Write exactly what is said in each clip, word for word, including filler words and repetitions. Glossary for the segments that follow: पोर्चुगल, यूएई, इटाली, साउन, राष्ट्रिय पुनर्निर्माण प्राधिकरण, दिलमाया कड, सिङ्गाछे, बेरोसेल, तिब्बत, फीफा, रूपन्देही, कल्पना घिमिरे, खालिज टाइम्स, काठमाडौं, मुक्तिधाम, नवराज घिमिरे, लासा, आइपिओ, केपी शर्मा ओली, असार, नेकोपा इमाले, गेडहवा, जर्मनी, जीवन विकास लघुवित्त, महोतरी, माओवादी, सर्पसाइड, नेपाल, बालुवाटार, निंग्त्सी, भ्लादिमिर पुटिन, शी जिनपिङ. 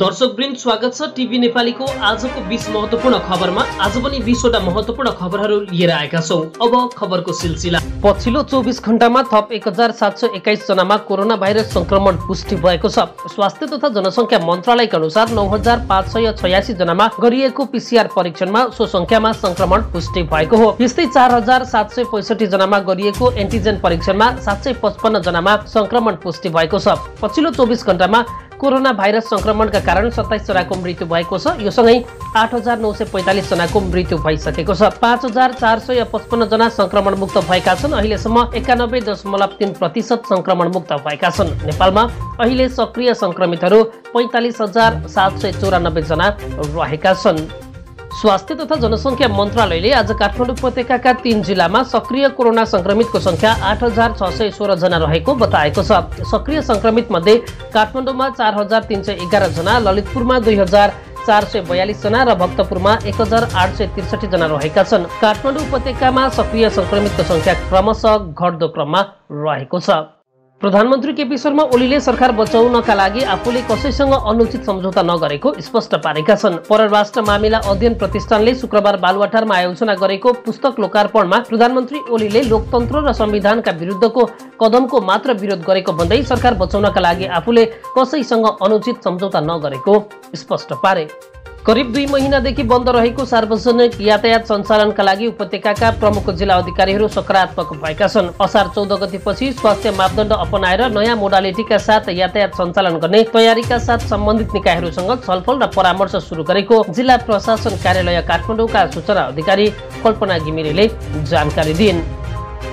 दर्शकवृन्द स्वागत छ टिभी नेपालीको आजको बीस महत्त्वपूर्ण खबरमा। आज पनि बीसवटा महत्त्वपूर्ण खबरहरू लिएर आएका छौं। अब खबरको सिलसिला। पछिल्लो चौबीस घण्टामा थप एक हजार सात सय एक्काइस जनामा कोरोना भाइरस संक्रमण पुष्टि भएको छ। स्वास्थ्य तथा जनसंख्या मन्त्रालयका अनुसार नौ हजार पाँच सय छयासी जनामा गरिएको पीसीआर परीक्षणमा सो संख्यामा संक्रमण पुष्टि भएको हो। त्यस्तै चार हजार सात सय पैंसठी जनामा गरिएको एन्टिजन परीक्षणमा सात सय पचपन्न जनामा संक्रमण पुष्टि भएको छ। पछिल्लो चौबीस घण्टामा कोरोना भाइरस संक्रमणका कारण सत्ताइस जनाको मृत्यु भएको छ। यो सँगै आठ हजार नौ सय पैंतालिस जनाको मृत्यु भइसकेको छ। पाँच हजार चार सय पचपन्न जना संक्रमण मुक्त भएका छन्। अहिलेसम्म एकानब्बे दशमलव तीन प्रतिशत संक्रमण मुक्त भएका छन्। नेपालमा अहिले सक्रिय संक्रमितहरू पैंतालिस हजार सात सय चौरानब्बे जना रहेका छन्। स्वास्थ्य तथा जनसंख्या मन्त्रालयले आज काठमाडौँ उपत्यकाका तीन जिल्लामा सक्रिय कोरोना संक्रमितको संख्या आठ हजार छ सय सोह्र जना रहेको बताएको छ। सक्रिय संक्रमित मध्ये काठमाडौँमा चार हजार तीन सय एघार जना, ललितपुरमा दुई हजार चार सय बयालिस जना र भक्तपुरमा एक हजार आठ सय त्रिसठी जना रहेका छन्। काठमाडौँ उपत्यकामा सक्रिय संक्रमितको संख्या क्रमशः घट्दो क्रममा रहेको छ। प्रधानमन्त्री केपी शर्मा ओलीले सरकार बचाउनका लागि आफूले कसैसँग अनुचित सम्झौता नगरेको स्पष्ट पारेका छन्। परराष्ट्र मामिला अध्ययन प्रतिष्ठानले शुक्रबार बालुवाटारमा आयोजना गरेको पुस्तक लोकार्पणमा प्रधानमन्त्री ओलीले लोकतन्त्र र संविधानका विरुद्धको कदमको मात्र विरोध गरेको भन्दै सरकार बचाउनका लागि आफूले कसैसँग अनुचित सम्झौता नगरेको स्पष्ट पारे। करिब दुई महिनादेखि बन्द रहेको सार्वजनिक यातायात सञ्चालनका लागि उपत्यकाका प्रमुख जिल्ला अधिकारीहरू सकारात्मक भएका छन्। असार चौध गतेपछि स्वास्थ्य मापदण्ड अपनाएर नयाँ मोडालिटीका साथ यातायात सञ्चालन गर्ने तयारीका साथ सम्बन्धित निकायहरूसँग छलफल र परामर्श सुरु गरेको जिल्ला प्रशासन कार्यालय काठमाडौँका सूचना अधिकारी कल्पना घिमिरेले जानकारी दिइन्।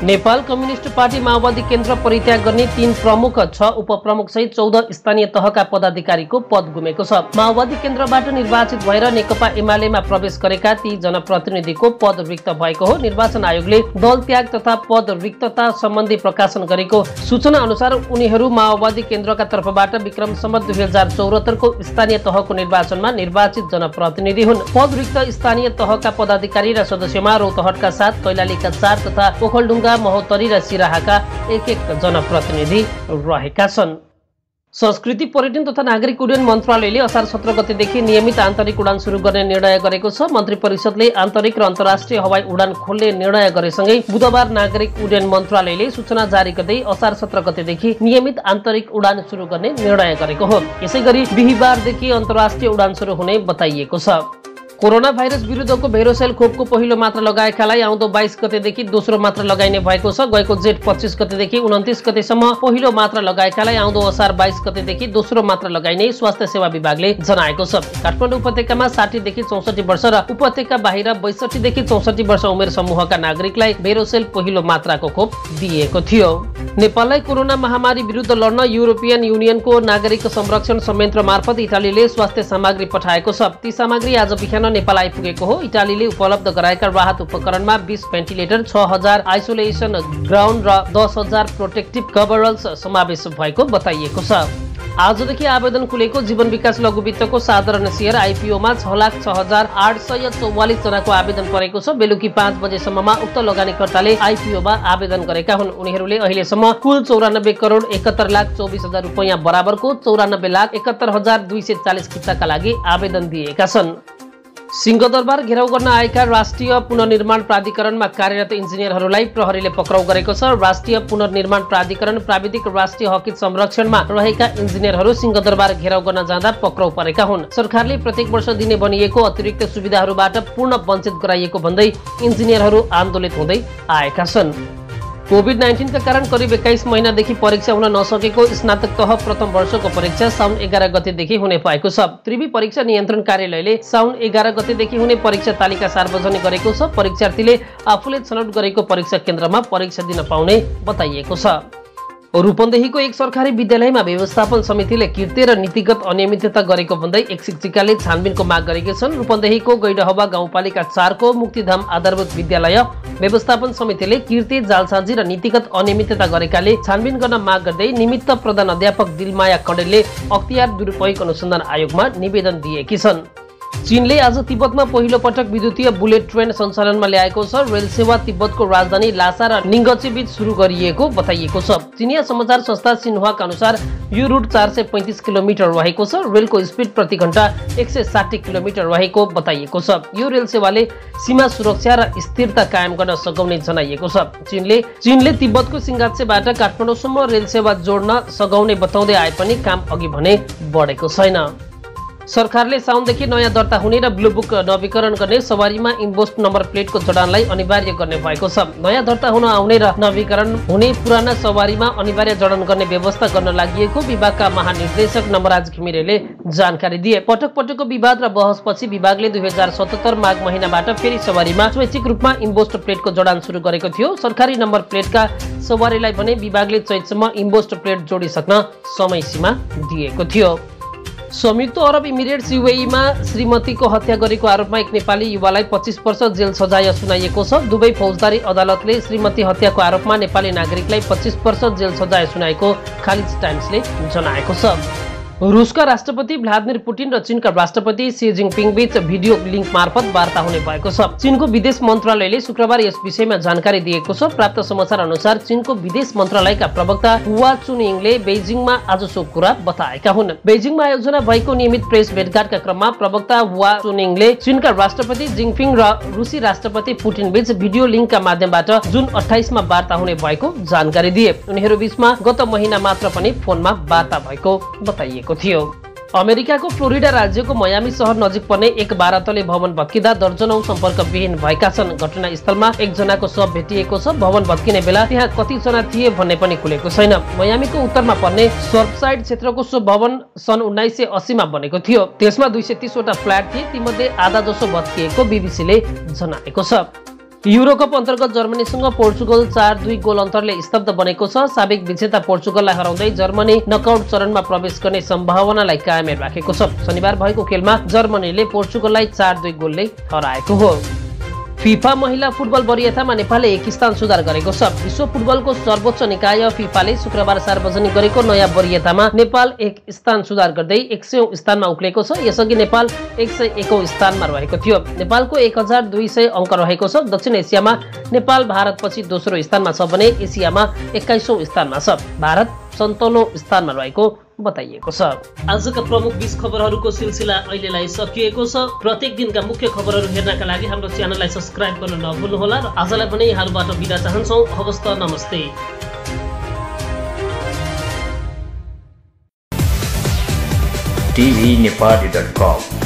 नेपाल कम्युनिष्ट पार्टी माओवादी केन्द्र परित्याग गर्ने तीन प्रमुख छ उपप्रमुख सहित चौध स्थानीय तहका पदाधिकारीको पद गुमेको छ। माओवादी केन्द्रबाट निर्वाचित भएर नेकोपा इमालेमा प्रवेश गरेका ती जनप्रतिनिधिको पद रिक्त भएको हो। निर्वाचन आयोगले दल त्याग तथा पद रिक्तता सम्बन्धी प्रकाशन गरेको सूचना अनुसार उनीहरू माओवादी केन्द्रका तर्फबाट विक्रम सम्वत दुई हजार चौहत्तरको स्थानीय तहको निर्वाचनमा निर्वाचित जनप्रतिनिधि हुन्। पद रिक्त स्थानीय तहका पदाधिकारी र सदस्यमा रौतहटका साथ कैलालीका चार तथा ओखलढुङ्गा, महोतरी र सिराहाका एक एक जनप्रतिनिधि रहेका छन्। संस्कृति, पर्यटन तथा नागरिक उड्डयन मन्त्रालयले असार सत्र गतेदेखि नियमित आन्तरिक उडान सुरु गर्ने निर्णय गरेको छ। मन्त्री परिषदले आन्तरिक र अन्तर्राष्ट्रिय हवाई उडान खोल्ने निर्णय गरेसँगै बुधबार नागरिक उड्डयन मन्त्रालयले सूचना जारी गर्दै असार सत्र गतेदेखि नियमित आन्तरिक उडान सुरु गर्ने निर्णय गरेको हो। यसैगरी बिहिबारदेखि अन्तर्राष्ट्रिय उडान सुरु हुने बताइएको छ। कोरोना भाइरस विरुद्धको बेरोसेल खोपको पहिलो मात्रा लगाएकालाई आउँदो बाइस गतेदेखि दोस्रो मात्रा लगाइने भएको छ। गएको जेठ पच्चीस गतेदेखि उन्तिस गतेसम्म पहिलो मात्रा लगाएकालाई आउँदो असार बाइस गतेदेखि दोस्रो मात्रा लगाइने स्वास्थ्य सेवा विभागले जनाएको छ। काठमाडौँ उपत्यकामा साठीदेखि चौसठी वर्ष र उपत्यका बाहिर बैसठीदेखि चौसठी वर्ष उमेर समूहका नागरिकलाई बेरोसेल पहिलो मात्राको खोप दिएको थियो। नेपाललाई कोरोना महामारी विरुद्ध लड्न युरोपियन युनियनको नागरिक संरक्षण संयन्त्र मार्फत इटालिलीले स्वास्थ्य सामग्री पठाएको छ। ती सामग्री आज बिहान नेपाल आइपुगेको हो। इटालीले उपलब्ध गराएका राहत उपकरणमा बीस भेन्टिलेटर, छ हजार आइसोलेसन ग्राउन्ड र दस हजार प्रोटेक्टिभ कभरल्स समावेश भएको बताइएको छ। आजदेखि आवेदन खुलेको जीवन विकास लघुवित्तको साधारण सेयर आइपिओमा छ लाख छ हजार आठ सय चौवालिस जनाको आवेदन परेको छ। बेलुकी पाँच बजेसम्ममा उक्त लगानीकर्ताले आइपिओमा आवेदन गरेका हुन्। उनीहरूले अहिलेसम्म कुल चौरानब्बे करोड एकहत्तर लाख चौबिस हजार रुपियाँ बराबरको चौरानब्बे लाख एकहत्तर हजार दुई सय चालिस खिच्चाका लागि आवेदन दिएका छन्। सिंगदर्बार घेराउ गर्न आएका राष्ट्रिय पुनर्निर्माण प्राधिकरणमा कार्यरत इन्जिनियरहरूलाई प्रहरीले पक्राउ गरेको छ। राष्ट्रिय पुनर्निर्माण प्राधिकरण प्राविधिक राष्ट्रिय हकित संरक्षणमा रहेका इन्जिनियरहरू सिंगदरबार घेराउ गर्न जाँदा पक्राउ परेका हुन्। सरकारले प्रत्येक वर्ष दिने बनिएको अतिरिक्त सुविधाहरूबाट पूर्ण वञ्चित गराइएको भन्दै इन्जिनियरहरू आन्दोलित हुँदै आएका छन्। कोभिड नाइन्टीन का कारण करिब एक्काइस महिनादेखि परीक्षा हुन नसकेको स्नातक तह प्रथम वर्षको परीक्षा साउन एघार गतेदेखि हुने भएको छ। त्रिभुवि परीक्षा नियन्त्रण कार्यालयले साउन एघार गतेदेखि हुने परीक्षा तालिका सार्वजनिक गरेको छ। परीक्षार्थीले आफूले छनौट गरेको परीक्षा केन्द्रमा परीक्षा दिन पाउने बताइएको छ। रूपन्देहीको एक सरकारी विद्यालयमा व्यवस्थापन समितिले कृत्य र नीतिगत अनियमितता गरेको भन्दै एक शिक्षिकाले छानबिनको माग गरेकी छन्। रूपन्देहीको गेडहवा गाउँपालिका चारको मुक्तिधाम आधारभूत विद्यालय व्यवस्थापन समितिले कृत्य, जालसाजी र नीतिगत अनियमितता गरेकाले छानबिन गर्न माग गर्दै निमित्त प्रधान अध्यापक दिलमाया कडले अख्तियार दुरुपयोग अनुसन्धान आयोगमा निवेदन दिएकी छन्। चीनले आज तिब्बतमा पहिलो पटक विद्युतीय बुलेट ट्रेन सञ्चालनमा ल्याएको छ। रेल सेवा तिब्बतको राजधानी लासा र निंग्त्सी बीच सुरु गरिएको बताइएको छ। चीनिया समाचार संस्था सिन्हुआका अनुसार यो रूट चार सय पैँतिस किलोमिटर रहेको छ। रेलको स्पिड प्रति घण्टा एक सय साठी किलोमिटर रहेको बताइएको छ। यो रेल सेवाले सीमा सुरक्षा र स्थिरता कायम गर्न सघाउने जनाइएको छ। चीनले चीनले तिब्बतको सिङ्गाछेबाट काठमाडौँसम्म रेल सेवा जोड्न सघाउने बताउँदै आए पनि काम अघि भने बढेको छैन। सरकारले साउनदेखि नयाँ दर्ता हुने र ब्लू बुक नवीकरण गर्ने सवारीमा इम्बोस्ट नम्बर प्लेटको जडानलाई अनिवार्य गर्ने भएको छ। नयाँ दर्ता हुन आउने र नवीकरण हुने पुराना सवारीमा अनिवार्य जडान गर्ने व्यवस्था गर्न लागि विभागका महानिर्देशक नवराज घिमिरेले जानकारी दिए। पटक पटकको विवाद र बहसपछि विभागले दुई हजार सतहत्तर माघ महिनाबाट फेरि सवारीमा स्वैच्छिक रूपमा इम्बोस्ट प्लेटको जडान सुरु गरेको थियो। सरकारी नम्बर प्लेटका सवारीलाई भने विभागले चैतसम्म इम्बोस्ट प्लेट जोडिसक्न समय सीमा दिएको थियो। संयुक्त अरब इमिरेट्स यूएईमा श्रीमतीको हत्या गरेको आरोपमा एक नेपाली युवालाई पच्चीस वर्ष जेल सजाय सुनाइएको छ। दुबई फौजदारी अदालतले श्रीमती हत्याको आरोपमा नेपाली नागरिकलाई पच्चीस वर्ष जेल सजाय सुनाएको खालिज टाइम्सले जनाएको छ। रुसका राष्ट्रपति भ्लादिमिर पुटिन र चीनका राष्ट्रपति शी जिनपिङ बीच भिडियो लिंक मार्फत वार्ता हुने भएको छ। चीनको विदेश मन्त्रालयले शुक्रबार यस विषयमा जानकारी दिएको छ। प्राप्त समाचार अनुसार चीनको विदेश मन्त्रालयका प्रवक्ता हुआ चुनइङले बेजिङमा आज सो कुरा बताएका हुन्। बेजिङमा आयोजना भएको नियमित प्रेस भेटघाटका क्रममा प्रवक्ता हुआ चुनइङले चीनका राष्ट्रपति जिनपिङ र रुसी राष्ट्रपति पुटिन बीच भिडियो लिंकका माध्यमबाट जुन अठाइसमा वार्ता हुने भएको जानकारी दिए। उनीहरू बीचमा गत महिना मात्र पनि फोनमा वार्ता भएको बताइएको थियो। अमेरिकाको फ्लोरिडा राज्यको मयामी शहर नजिक पर्ने एक बाह्र तले भवन भत्किँदा दर्जनौ सम्पर्क विहीन भएका छन्। घटनास्थलमा एकजनाको शव भेटिएको छ। भवन भत्किने बेला त्यहाँ कतिजना थिए भन्ने पनि खुलेको छैन। मयामीको उत्तरमा पर्ने सर्पसाइड क्षेत्रको सो भवन सन् उन्नाइस सय अस्सीमा बनेको थियो। त्यसमा दुई सय तीसवटा फ्ल्याट थिए। तीमध्ये आधा जसो भत्किएको बीबीसीले जनाएको छ। युरोकप अन्तर्गत जर्मनीसँग पोर्चुगल चार दुई गोल अन्तरले स्तब्ध बनेको छ। साबिक विजेता पोर्चुगललाई हराउँदै जर्मनी नकआउट चरणमा प्रवेश गर्ने सम्भावनालाई कायम राखेको छ। शनिबार भएको खेलमा जर्मनीले पोर्चुगललाई चार दुई गोलले हराएको हो। फीफा महिला फुटबल वरियतामा नेपालले एक स्थान सुधार गरेको छ। विश्व फुटबलको सर्वोच्च निकाय फीफाले शुक्रबार सार्वजनिक गरेको नयाँ वरियतामा नेपाल एक स्थान सुधार गर्दै एक सय स्थानमा उक्लेको छ। यसअघि नेपाल एक सय एकौं स्थानमा रहेको थियो। नेपालको एक हजार दुई सय अङ्क रहेको छ। दक्षिण एसियामा नेपाल भारतपछि दोस्रो स्थानमा छ भने एसियामा एक्काइसौं स्थानमा छ। भारत सन्ताउन्नौं स्थानमा रहेको बताइएको छ। आजका प्रमुख बीस खबरहरूको सिलसिला अहिलेलाई सकिएको छ। प्रत्येक दिनका मुख्य खबरहरू हेर्नका लागि हाम्रो च्यानललाई सब्स्क्राइब गर्न नभुल्नुहोला र आजलाई पनि यहाँबाट बिदा चाहन्छौँ। हवस् त, नमस्ते। टिभी नेपाली डट कम